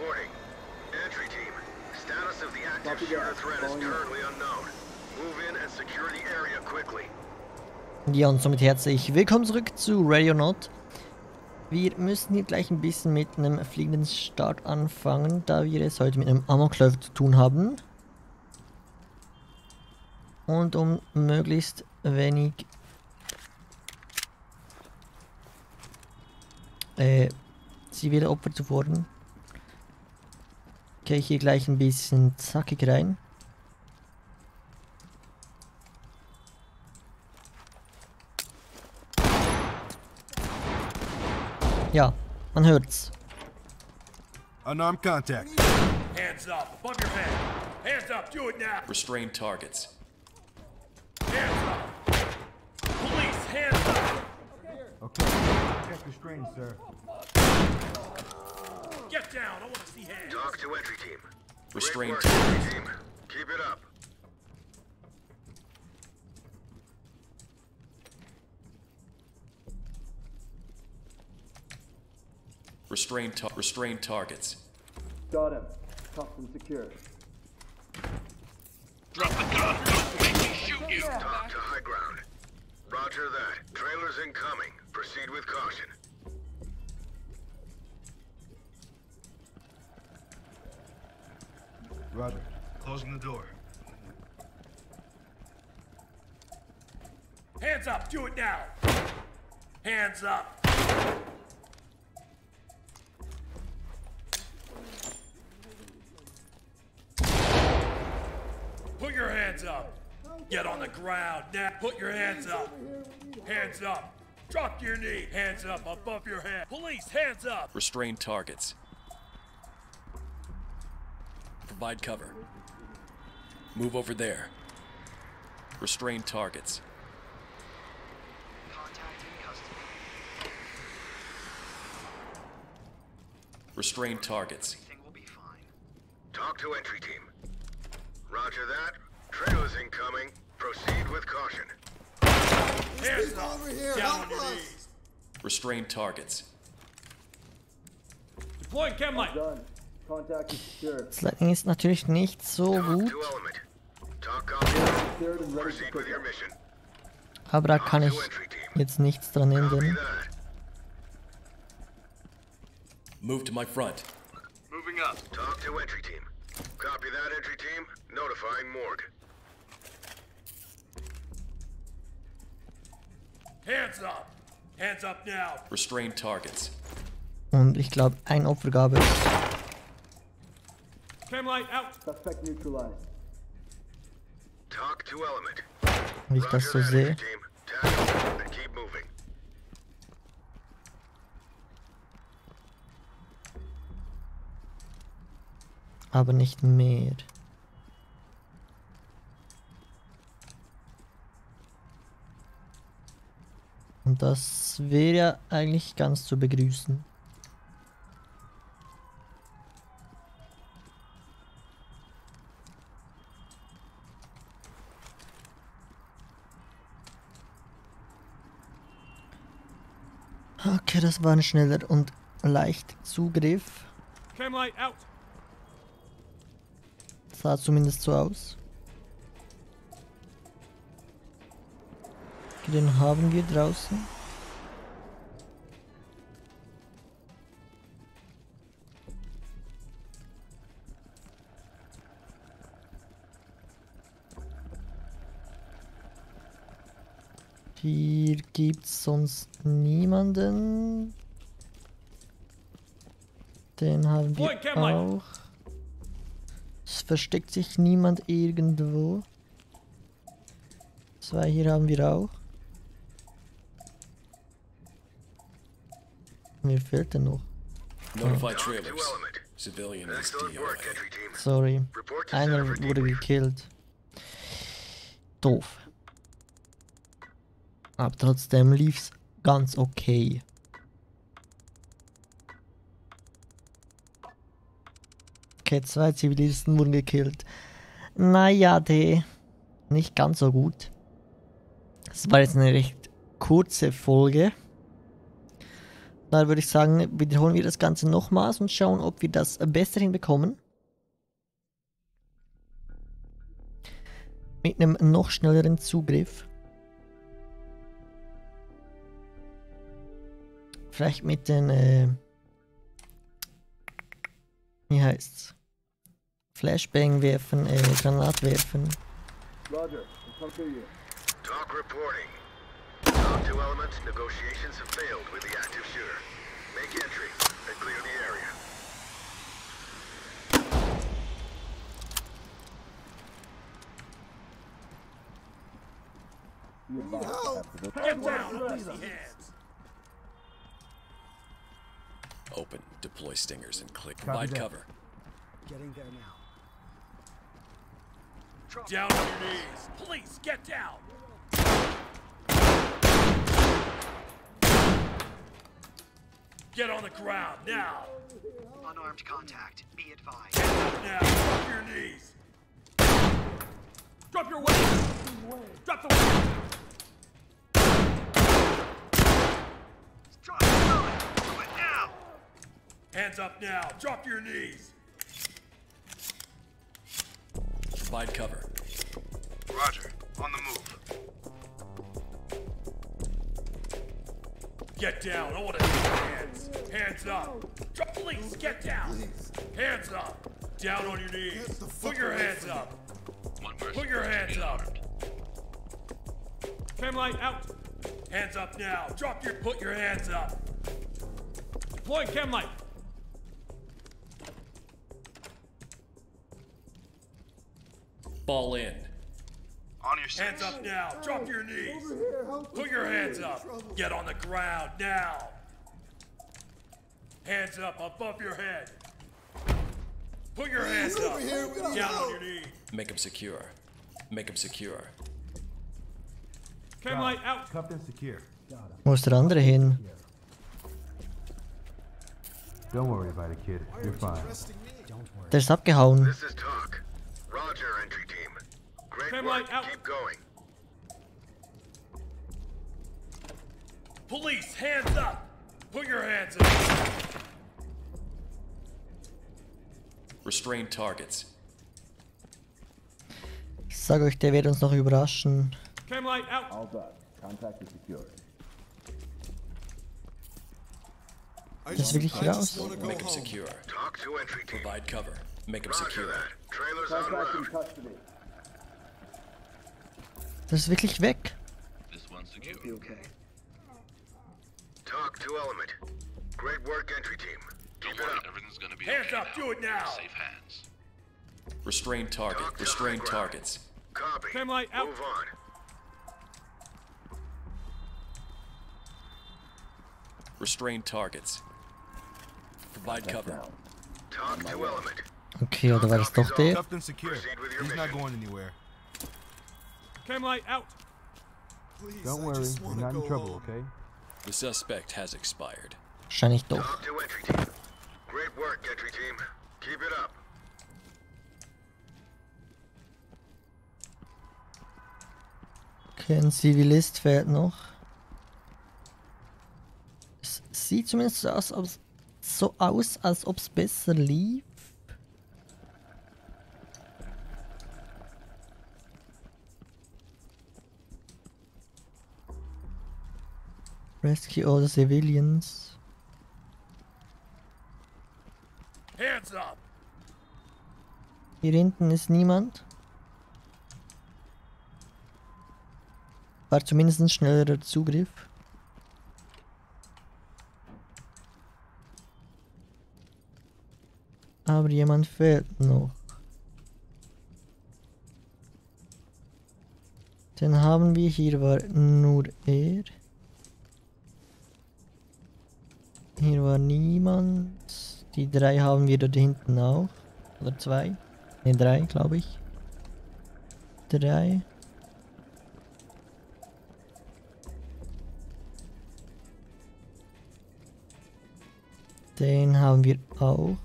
Reporting. Entry team, status of the active shooter threat is currently unknown. Move in and secure the area quickly. Ja, und somit herzlich willkommen zurück zu Radio Not. Wir müssen hier gleich ein bisschen mit einem fliegenden Start anfangen, da wir es heute mit einem Amoklauf zu tun haben. Und um möglichst wenig zivile Opfer zu fordern, gehe ich hier gleich ein bisschen zackig rein. Ja, man hört's. Unarmed contact. Hands up, above your head. Hands up, do it now. Restrain targets. Hands up. Police, hands up. Okay. Check restraint, sir. Get down. I want to see hands. Talk to entry team. Restrain targets. Team. Keep it up. Restrain targets. Got him. Cuffed and secured. Drop the gun. Make me shoot you. Talk to high ground. Roger that. Trailer's incoming. Proceed with caution. Roger. Closing the door. Hands up. Do it now. Hands up. Put your hands up. Get on the ground. Now put your hands up. Hands up. Drop to your knee. Hands up above your head. Police, hands up. Restrain targets. Provide cover. Move over there. Restrain targets. Contact in custody. Restrain targets. Everything will be fine. Talk to entry team. Roger that. Trail is incoming. Proceed with caution. Hands up. Over here. Down on your knees. Restrain targets. Deploying chem light. Das Lightning ist natürlich nicht so gut. Aber da kann ich jetzt nichts dran ändern. Move to my front. Moving up. Talk to entry team. Copy that, entry team. Notifying morgue. Hands up. Hands up now. Restrain targets. Und ich glaube, ein Opfer gab es. Cam light out. Suspect neutralized. Talk to element. Wie ich das so sehe. Keep moving. Aber nicht mehr. Und das wäre eigentlich ganz zu begrüßen. Okay, das war ein schneller und leichter Zugriff. Camlight out. Sah zumindest so aus. Den haben wir draußen. Hier gibt's sonst niemanden. Den haben wir auch. Es versteckt sich niemand irgendwo. Zwei hier haben wir auch. Mir fehlt denn noch. Notify trailers. Civilian is DOA. Sorry. Einer wurde gekillt. Doof. Aber trotzdem lief's ganz okay. Okay, 2 Zivilisten wurden gekillt. Naja, nicht ganz so gut. Es war jetzt eine recht kurze Folge. Dann würde ich sagen, wiederholen wir das Ganze nochmals und schauen, ob wir das besser hinbekommen. Mit einem noch schnelleren Zugriff. Vielleicht mit den, wie heißt's? Flashbang werfen, Granat werfen. Roger, I'll come to you. Talk reporting. Top two elements, negotiations have failed with the active shooter. Make entry and clear the area. No! Get down! Open, deploy stingers and click. Wide cover. Getting there now. Down on your knees! Please, get down! Get on the ground, now! Unarmed contact, be advised. Get up now! Drop your knees! Drop your weapon! Drop the weapon! Drop your gun! Do it now! Hands up now! Drop your knees! Provide cover. Roger. On the move. Get down. I want to see your hands. Hands up. Drop, please, get down. Hands up. Down on your knees. Put your hands up. Put your hands up. Camlight out. Hands up now. Drop your... Put your hands up. Deploy camlight. Ball in. On your hands up now. Drop your knees. Put your hands up. Get on the ground now. Hands up above your head. Put your hands up. Down on your knees. Make them secure. Make them secure. Camlight out. Cuffed and secure. Wo ist der andere hin? Don't worry about it, kid. You're fine. Der ist abgehauen. This is talk. Roger, entry team. Great work. Keep going. Police, hands up. Put your hands up. Restrain targets. Ich sage euch, der wird uns noch überraschen. Camlight out. All done. Contact is secure. Das will ich raus. Make him secure. Talk to entry team. Provide cover. Make him secure. Trailer's on road. Das ist wirklich weg. This one's secure. Okay. Talk to element. Great work, entry team. Don't worry, everything's gonna be okay. Hands up, do it now. Safe hands. Restrain target. Restrain targets. Copy. Camlight out. Move on. Restrain targets. Provide cover. Talk to element. Okay, oder war das doch der? He's not going anywhere. Camlight out. Please, don't worry, we're not in trouble, okay? The suspect has expired. Wahrscheinlich doch. Talk to entry team. Great work, entry team. Keep it up. Okay, ein Zivilist fährt noch. Es sieht zumindest so aus, als ob es besser lief. Rescue all the civilians. Hands up. Hier hinten ist niemand. War zumindest ein schnellerer Zugriff. Aber jemand fehlt noch. Dann haben wir hier war nur er. Hier war niemand. Die drei haben wir dort hinten auch. Oder zwei. Ne, drei, glaube ich. Drei. Den haben wir auch.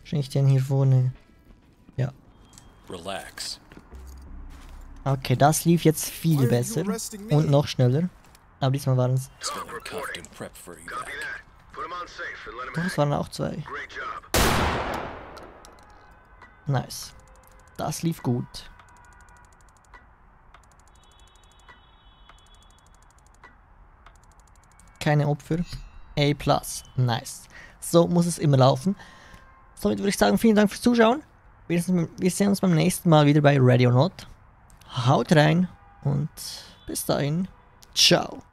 Wahrscheinlich den hier vorne. Ja. Relax. Okay, das lief jetzt viel besser. Und noch schneller. Doch, es waren auch zwei. Nice. Das lief gut. Keine Opfer. A+. Nice. So muss es immer laufen. Somit würde ich sagen, vielen Dank fürs Zuschauen. Wir sehen uns beim nächsten Mal wieder bei Radio Not. Haut rein und bis dahin. Ciao.